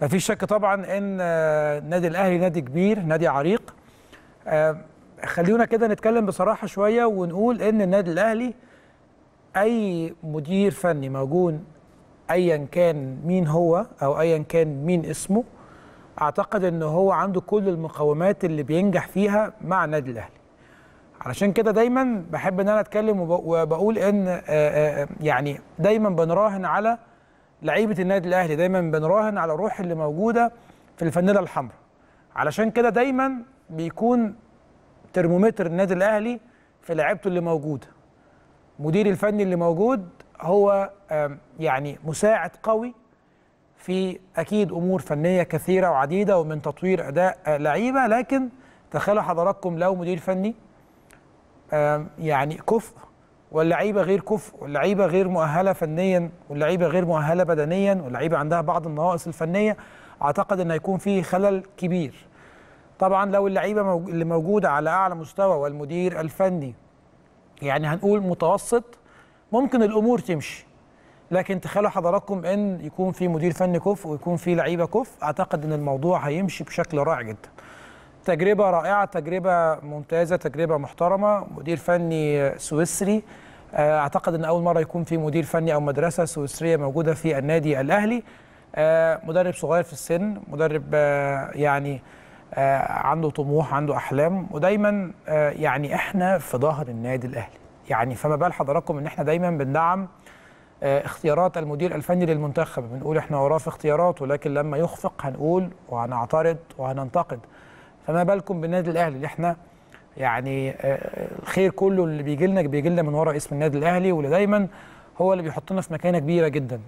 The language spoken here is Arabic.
ما فيش شك طبعا ان نادي الاهلي نادي كبير، نادي عريق. خلينا كده نتكلم بصراحه شويه ونقول ان النادي الاهلي اي مدير فني موجود ايا كان مين هو او ايا كان مين اسمه، اعتقد ان هو عنده كل المقومات اللي بينجح فيها مع النادي الاهلي. علشان كده دايما بحب ان انا اتكلم وبقول ان يعني دايما بنراهن على لعيبه النادي الاهلي، دايما بنراهن على الروح اللي موجوده في الفانيله الحمراء. علشان كده دايما بيكون ترمومتر النادي الاهلي في لعيبته اللي موجوده. مدير الفني اللي موجود هو يعني مساعد قوي في اكيد امور فنيه كثيره وعديده ومن تطوير اداء لعيبه، لكن تخيلوا حضراتكم لو مدير فني يعني كفء واللعيبه غير كفء، واللعيبه غير مؤهله فنيا، واللعيبه غير مؤهله بدنيا، واللعيبه عندها بعض النواقص الفنيه، اعتقد ان هيكون فيه خلل كبير. طبعا لو اللعيبه اللي موجوده على اعلى مستوى والمدير الفني يعني هنقول متوسط ممكن الامور تمشي، لكن تخيلوا حضراتكم ان يكون في مدير فني كفء ويكون في لعيبه كفء، اعتقد ان الموضوع هيمشي بشكل رائع جدا. تجربة رائعة، تجربة ممتازة، تجربة محترمة، مدير فني سويسري. أعتقد أن أول مرة يكون في مدير فني أو مدرسة سويسرية موجودة في النادي الأهلي. مدرب صغير في السن، مدرب يعني عنده طموح، عنده أحلام، ودايما يعني إحنا في ظهر النادي الأهلي. يعني فما بال حضراتكم إن إحنا دايما بندعم اختيارات المدير الفني للمنتخب، بنقول إحنا وراه في اختياراته، لكن لما يخفق هنقول وهنعترض وهننتقد. فما بالكم بالنادي الاهلي اللي احنا يعني الخير كله اللي بيجي لنا من ورا اسم النادي الاهلي، واللي دايما هو اللي بيحطنا في مكانه كبيره جدا.